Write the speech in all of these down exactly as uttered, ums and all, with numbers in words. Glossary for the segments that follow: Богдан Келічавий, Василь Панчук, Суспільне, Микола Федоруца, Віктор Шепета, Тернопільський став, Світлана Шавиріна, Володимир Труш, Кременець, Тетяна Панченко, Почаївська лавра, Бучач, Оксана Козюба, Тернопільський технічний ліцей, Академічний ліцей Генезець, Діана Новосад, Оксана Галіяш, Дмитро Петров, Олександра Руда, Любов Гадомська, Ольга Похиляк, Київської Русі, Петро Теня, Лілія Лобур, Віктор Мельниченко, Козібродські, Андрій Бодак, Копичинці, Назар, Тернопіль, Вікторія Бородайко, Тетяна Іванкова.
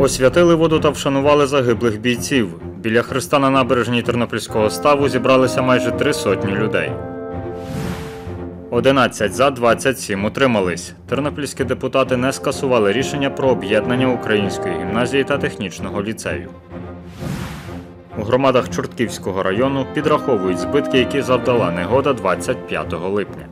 Освятили воду та вшанували загиблих бійців. Біля хреста на набережній Тернопільського ставу зібралися майже три сотні людей. одинадцять – за, двадцять сім – утримались. Тернопільські депутати не скасували рішення про об'єднання Української гімназії та технічного ліцею. У громадах Чортківського району підраховують збитки, які завдала негода двадцять п'ятого липня.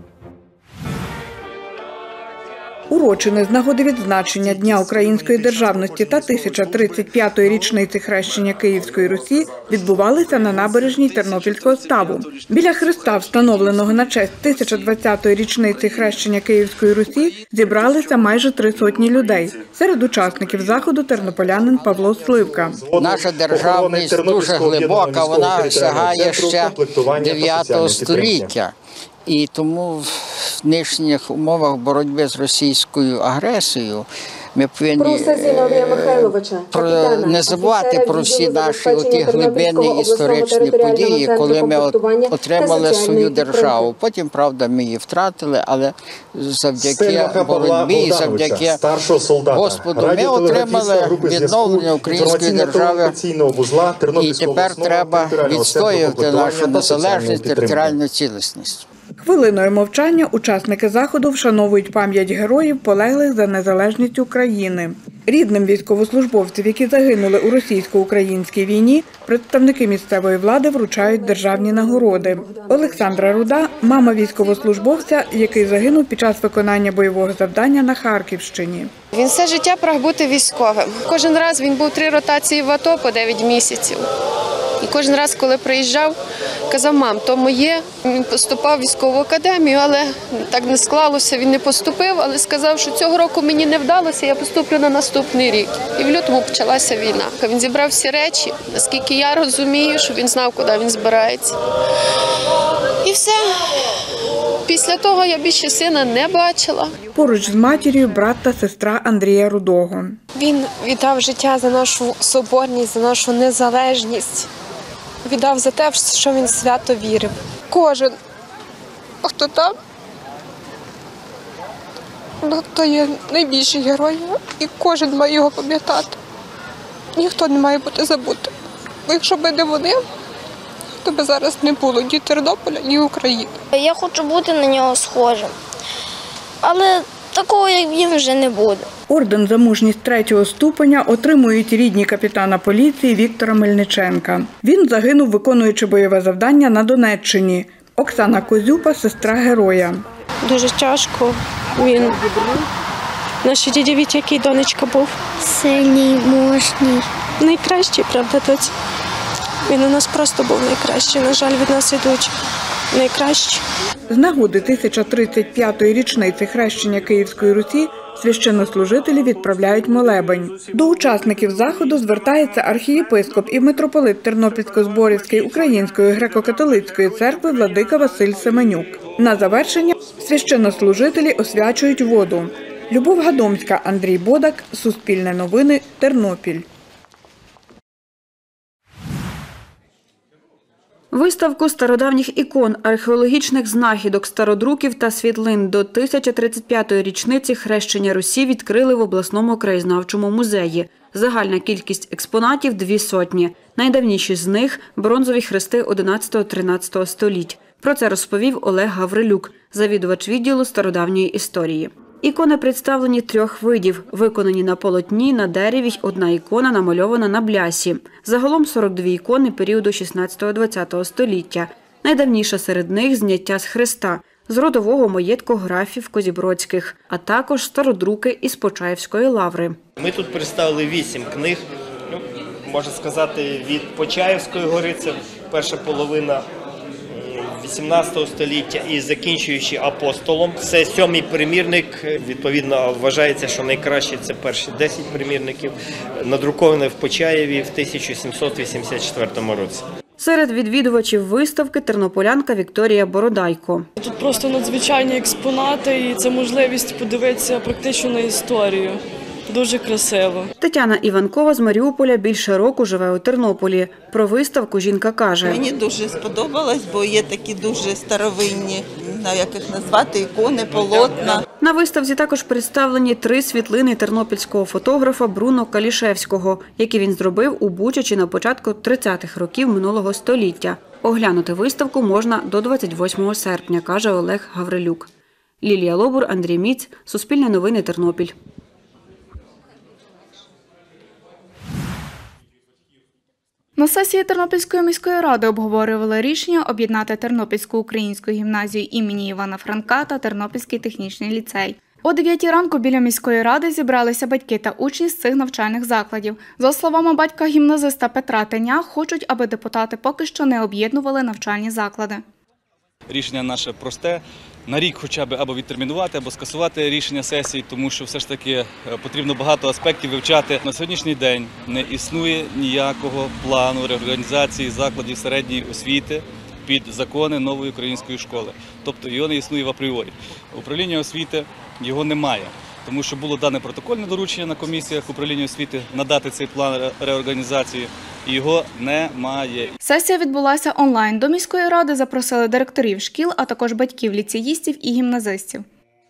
Урочини з нагоди відзначення Дня української державності та тисяча тридцять п'ятої річниці хрещення Київської Русі відбувалися на набережній Тернопільського ставу. Біля хреста, встановленого на честь тисяча двадцятої річниці хрещення Київської Русі, зібралися майже три сотні людей. Серед учасників заходу тернополянин Павло Сливка. Наша державність дуже глибока, вона сягає ще дев'ятого століття. І тому в нинішніх умовах боротьби з російською агресією ми повинні не забувати про всі наші оті глибинні історичні події, коли ми отримали свою державу. Потім, правда, ми її втратили, але завдяки боротьбі і завдяки Господу ми отримали відновлення української держави. І тепер треба відстоювати нашу незалежність, територіальну цілісність. Хвилиною мовчання учасники заходу вшановують пам'ять героїв, полеглих за незалежність України. Рідним військовослужбовців, які загинули у російсько-українській війні, представники місцевої влади вручають державні нагороди. Олександра Руда – мама військовослужбовця, який загинув під час виконання бойового завдання на Харківщині. Він все життя прагнув бути військовим. Кожен раз він був три ротації в АТО по дев'ять місяців. І кожен раз, коли приїжджав, казав: мам, то моє. Він поступав в військову академію, але так не склалося, він не поступив, але сказав, що цього року мені не вдалося, я поступлю на наступний рік. І в лютому почалася війна. Він зібрав всі речі, наскільки я розумію, що він знав, куди він збирається. І все. Після того я більше сина не бачила. Поруч з матір'ю брат та сестра Андрія Рудого. Він віддав життя за нашу соборність, за нашу незалежність. Віддав за те, що він свято вірив. Кожен, хто там, то є найбільший герой, і кожен має його пам'ятати. Ніхто не має бути забутим. Бо якщо б не вони, то б зараз не було ні Тернополя, ні України. Я хочу бути на нього схожим, але такого, як він, вже не буде. Орден за мужність третього ступеня отримують рідні капітана поліції Віктора Мельниченка. Він загинув, виконуючи бойове завдання на Донеччині. Оксана Козюба – сестра героя. Дуже тяжко. Він наш дідовід, який донечка був. Сильний, мужній. Найкращий, правда, тоді. Він у нас просто був найкращий. На жаль, від нас ідуть найкращі. З нагоди тисяча тридцять п'ятої річниці хрещення Київської Русі священнослужителі відправляють молебень. До учасників заходу звертається архієпископ і митрополит Тернопільсько-Зборівської Української греко-католицької церкви владика Василь Семенюк. На завершення священнослужителі освячують воду. Любов Гадомська, Андрій Бодак, Суспільне новини, Тернопіль. Виставку стародавніх ікон, археологічних знахідок, стародруків та світлин до тисяча тридцять п'ятої річниці хрещення Русі відкрили в обласному краєзнавчому музеї. Загальна кількість експонатів – дві сотні. Найдавніші з них – бронзові хрести одинадцятого-тринадцятого століть. Про це розповів Олег Гаврилюк, завідувач відділу стародавньої історії. Ікони представлені трьох видів, виконані на полотні, на дереві, одна ікона намальована на блясі. Загалом сорок дві ікони періоду шістнадцятого-двадцятого століття. Найдавніша серед них – зняття з хреста, з родового маєтку графів Козібродських, а також стародруки із Почаївської лаври. Ми тут представили вісім книг, ну, можна сказати, від Почаївської гори, це перша половина сімнадцятого століття і закінчуючи апостолом. Це сьомий примірник, відповідно вважається, що найкраще це перші десять примірників, надруковані в Почаєві в тисяча сімсот вісімдесят четвертому році. Серед відвідувачів виставки – тернополянка Вікторія Бородайко. Тут просто надзвичайні експонати і це можливість подивитися практично на історію. Дуже красиво. Тетяна Іванкова з Маріуполя більше року живе у Тернополі. Про виставку жінка каже. Мені дуже сподобалось, бо є такі дуже старовинні, не знаю, як їх назвати, ікони, полотна. На виставці також представлені три світлини тернопільського фотографа Бруно Калішевського, які він зробив у Бучачі на початку тридцятих років минулого століття. Оглянути виставку можна до двадцять восьмого серпня, каже Олег Гаврилюк. Лілія Лобур, Андрій Міць, Суспільне новини, Тернопіль. На сесії Тернопільської міської ради обговорювали рішення об'єднати Тернопільську українську гімназію імені Івана Франка та Тернопільський технічний ліцей. О дев'ятій ранку біля міської ради зібралися батьки та учні з цих навчальних закладів. За словами батька гімназиста Петра Теня, хочуть, аби депутати поки що не об'єднували навчальні заклади. Рішення наше просте. На рік хоча б або відтермінувати, або скасувати рішення сесії, тому що все ж таки потрібно багато аспектів вивчати. На сьогоднішній день не існує ніякого плану реорганізації закладів середньої освіти під закони нової української школи. Тобто його не існує в апріорі. Управління освіти його немає, тому що було дане протокольне доручення на комісіях управління освіти надати цей план реорганізації. Його немає. Сесія відбулася онлайн. До міської ради запросили директорів шкіл, а також батьків ліцеїстів і гімназистів.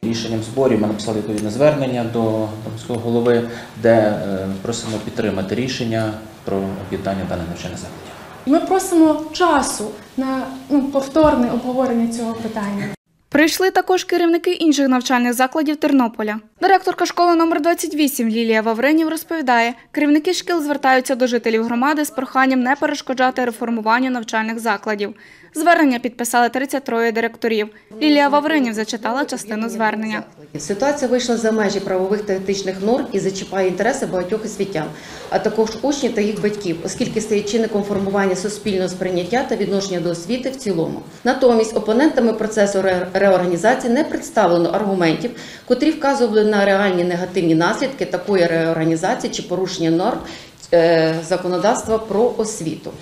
Рішенням зборів ми написали відповідне звернення до міського голови, де просимо підтримати рішення про об'єднання даних навчальних закладів. Ми просимо часу на ну, повторне обговорення цього питання. Прийшли також керівники інших навчальних закладів Тернополя. Директорка школи номер двадцять вісім Лілія Вавринів розповідає, керівники шкіл звертаються до жителів громади з проханням не перешкоджати реформуванню навчальних закладів. Звернення підписали тридцять троє директорів. Лілія Вавринів зачитала частину звернення. Ситуація вийшла за межі правових та етичних норм і зачіпає інтереси багатьох освітян, а також учнів та їх батьків, оскільки стає чинником формування суспільного сприйняття та відношення до освіти в цілому. Натомість опонентами процесу реорганізації не представлено аргументів, котрі вказували на реальні негативні наслідки такої реорганізації чи порушення норм законодавства про освіту.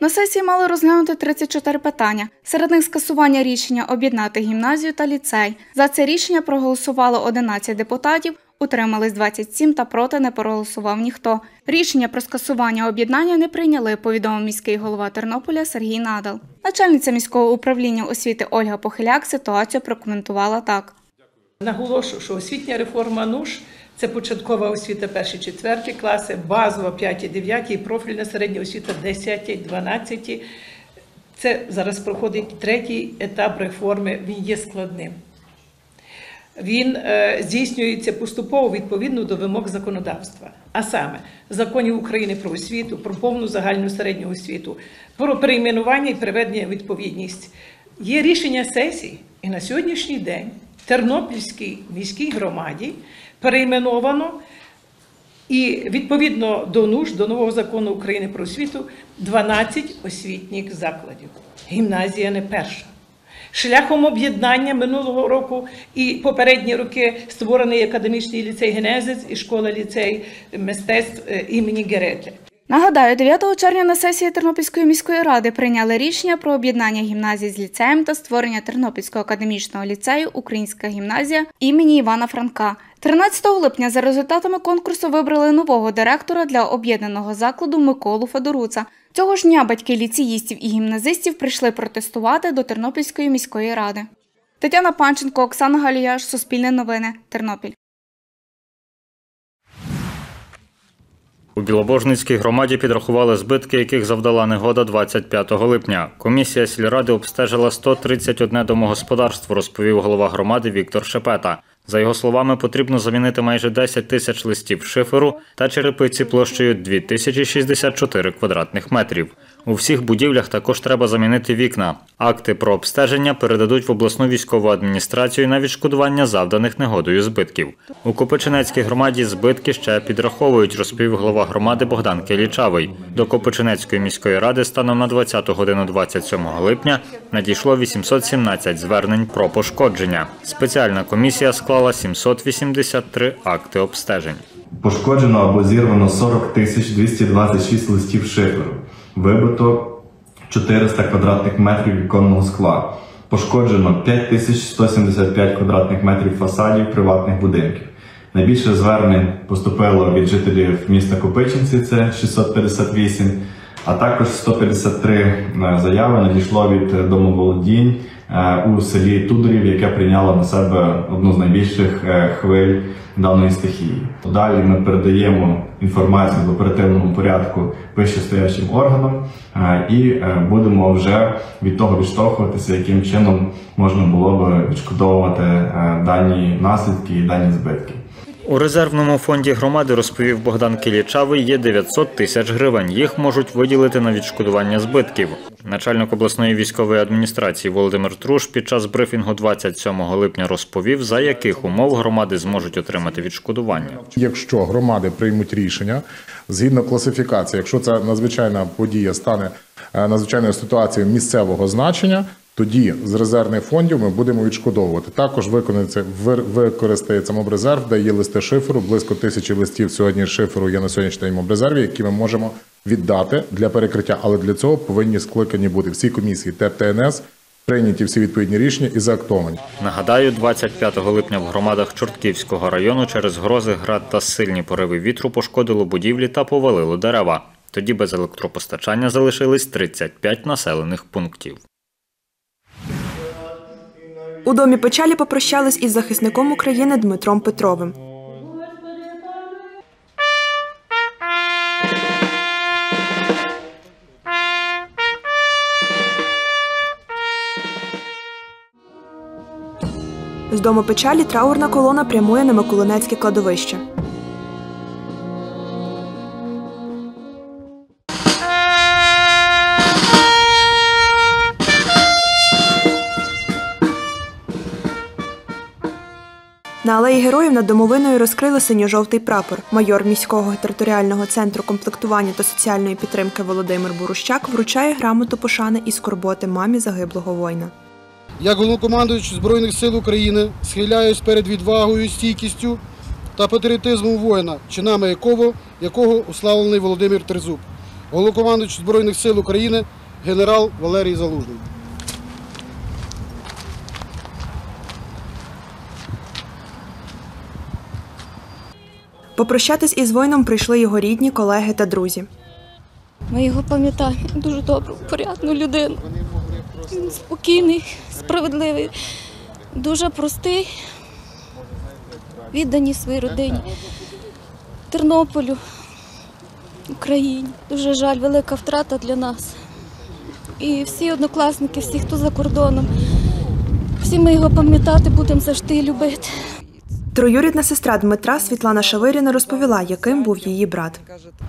На сесії мали розглянути тридцять чотири питання. Серед них скасування рішення об'єднати гімназію та ліцей. За це рішення проголосувало одинадцять депутатів, утримались двадцять сім та проти не проголосував ніхто. Рішення про скасування об'єднання не прийняли, повідомив міський голова Тернополя Сергій Надал. Начальниця міського управління освіти Ольга Похиляк ситуацію прокоментувала так. Наголошую, що освітня реформа НУШ – це початкова освіта перші-четверті класи, базова п'яті-дев'яті і профільна середня освіта десяті-дванадцяті. Це зараз проходить третій етап реформи, він є складним. Він здійснюється поступово відповідно до вимог законодавства, а саме законів України про освіту, про повну загальну середню освіту, про перейменування і приведення у відповідність. Є рішення сесії і на сьогоднішній день Тернопільській міській громаді перейменовано і відповідно до НУШ, до нового закону України про освіту, дванадцять освітніх закладів. Гімназія не перша. Шляхом об'єднання минулого року і попередні роки створений академічний ліцей «Генезець» і школа-ліцей мистецтв імені Герети. Нагадаю, дев'ятого червня на сесії Тернопільської міської ради прийняли рішення про об'єднання гімназій з ліцеєм та створення Тернопільського академічного ліцею «Українська гімназія» імені Івана Франка. тринадцятого липня за результатами конкурсу вибрали нового директора для об'єднаного закладу Миколу Федоруца. Цього ж дня батьки ліцеїстів і гімназистів прийшли протестувати до Тернопільської міської ради. Тетяна Панченко, Оксана Галіяш, Суспільне новини, Тернопіль. У Білобожницькій громаді підрахували збитки, яких завдала негода двадцять п'ятого липня. Комісія сільради обстежила сто тридцять одне домогосподарство, розповів голова громади Віктор Шепета. За його словами, потрібно замінити майже десять тисяч листів шиферу та черепиці площею дві тисячі шістдесят чотири квадратних метрів. У всіх будівлях також треба замінити вікна. Акти про обстеження передадуть в обласну військову адміністрацію на відшкодування завданих негодою збитків. У Копичинецькій громаді збитки ще підраховують, розповів голова громади Богдан Келічавий. До Копичинецької міської ради станом на двадцяту годину двадцять сьомого липня надійшло вісімсот сімнадцять звернень про пошкодження. Спеціальна комісія склала сімсот вісімдесят три акти обстежень. Пошкоджено або зірвано сорок тисяч двісті двадцять шість листів шиферу. Вибито чотириста квадратних метрів віконного скла. Пошкоджено п'ять тисяч сто сімдесят п'ять квадратних метрів фасадів приватних будинків. Найбільше звернень поступило від жителів міста Копичинці, це шістсот п'ятдесят вісім, а також сто п'ятдесят три заяви надійшло від домоволодінь у селі Тудорів, яке прийняло на себе одну з найбільших хвиль даної стихії. Далі ми передаємо інформацію в оперативному порядку вищестоячим органам і будемо вже від того відштовхуватися, яким чином можна було б відшкодовувати дані наслідки і дані збитки. У резервному фонді громади, розповів Богдан Келічавий, є дев'ятсот тисяч гривень. Їх можуть виділити на відшкодування збитків. Начальник обласної військової адміністрації Володимир Труш під час брифінгу двадцять сьомого липня розповів, за яких умов громади зможуть отримати відшкодування. Якщо громади приймуть рішення згідно класифікації, якщо це надзвичайна подія стане надзвичайною ситуацією місцевого значення, тоді з резервних фондів ми будемо відшкодовувати. Також використається мобрезерв, де є листи шиферу, близько тисячі листів сьогодні шиферу є на сьогоднішній мобрезерві, які ми можемо віддати для перекриття. Але для цього повинні скликані бути всі комісії ТЕП-ТНС, прийняті всі відповідні рішення і заактовані. Нагадаю, двадцять п'ятого липня в громадах Чортківського району через грози, град та сильні пориви вітру пошкодило будівлі та повалило дерева. Тоді без електропостачання залишились тридцять п'ять населених пунктів. У Домі печалі попрощались із захисником України Дмитром Петровим. З Дому печалі траурна колона прямує на Миколинецьке кладовище. На алеї Героїв над домовиною розкрили синьо-жовтий прапор. Майор міського територіального центру комплектування та соціальної підтримки Володимир Борущак вручає грамоту пошани і скорботи мамі загиблого воїна. Я, головнокомандуючий Збройних сил України, схиляюсь перед відвагою, стійкістю та патріотизмом воїна, чинами якого, якого уславлений Володимир Тризуб, головнокомандуючий Збройних сил України, генерал Валерій Залужний. Попрощатись із воїном прийшли його рідні, колеги та друзі. Ми його пам'ятаємо, дуже добру, порядну людину. Він спокійний, справедливий, дуже простий, відданий своїй родині, Тернополю, Україні. Дуже жаль, велика втрата для нас. І всі однокласники, всі, хто за кордоном, всі ми його пам'ятати будемо, завжди любити. Троюрідна сестра Дмитра Світлана Шавиріна розповіла, яким був її брат.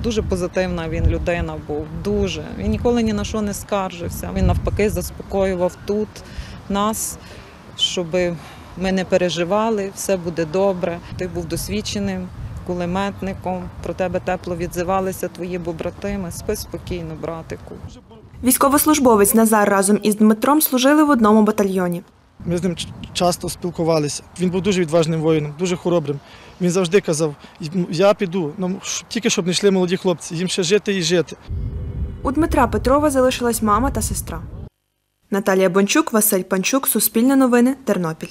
Дуже позитивна він людина був, дуже. Він ніколи ні на що не скаржився. Він навпаки заспокоював тут нас, щоб ми не переживали, все буде добре. Ти був досвідченим кулеметником, про тебе тепло відзивалися твої побратими. Спи спокійно, братику. Військовослужбовець Назар разом із Дмитром служили в одному батальйоні. Ми з ним часто спілкувалися. Він був дуже відважним воїном, дуже хоробрим. Він завжди казав, я піду, тільки щоб не йшли молоді хлопці, їм ще жити і жити. У Дмитра Петрова залишилась мама та сестра. Наталія Бончук, Василь Панчук, Суспільне новини, Тернопіль.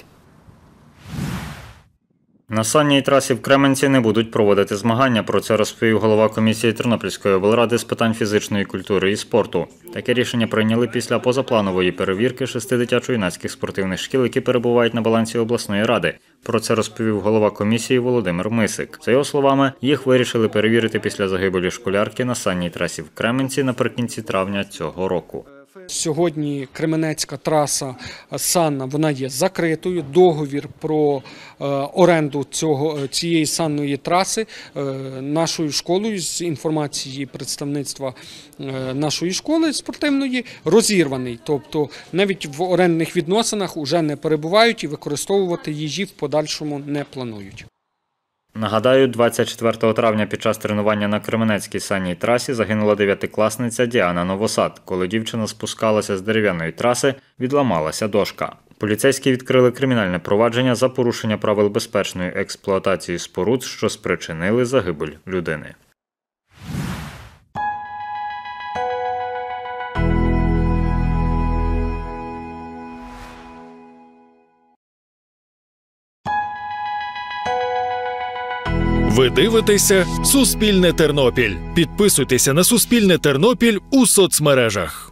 На санній трасі в Кременці не будуть проводити змагання. Про це розповів голова комісії Тернопільської облради з питань фізичної культури і спорту. Таке рішення прийняли після позапланової перевірки шести дитячо-юнацьких спортивних шкіл, які перебувають на балансі обласної ради. Про це розповів голова комісії Володимир Мисик. За його словами, їх вирішили перевірити після загибелі школярки на санній трасі в Кременці наприкінці травня цього року. Сьогодні Кременецька траса санна, вона є закритою, договір про оренду цього, цієї санної траси нашою школою, з інформації представництва нашої школи спортивної, розірваний. Тобто навіть в орендних відносинах вже не перебувають і використовувати її в подальшому не планують. Нагадаю, двадцять четвертого травня під час тренування на Кременецькій санній трасі загинула дев'ятикласниця Діана Новосад. Коли дівчина спускалася з дерев'яної траси, відламалася дошка. Поліцейські відкрили кримінальне провадження за порушення правил безпечної експлуатації споруд, що спричинили загибель людини. Ви дивитеся «Суспільне Тернопіль». Підписуйтеся на «Суспільне Тернопіль» у соцмережах.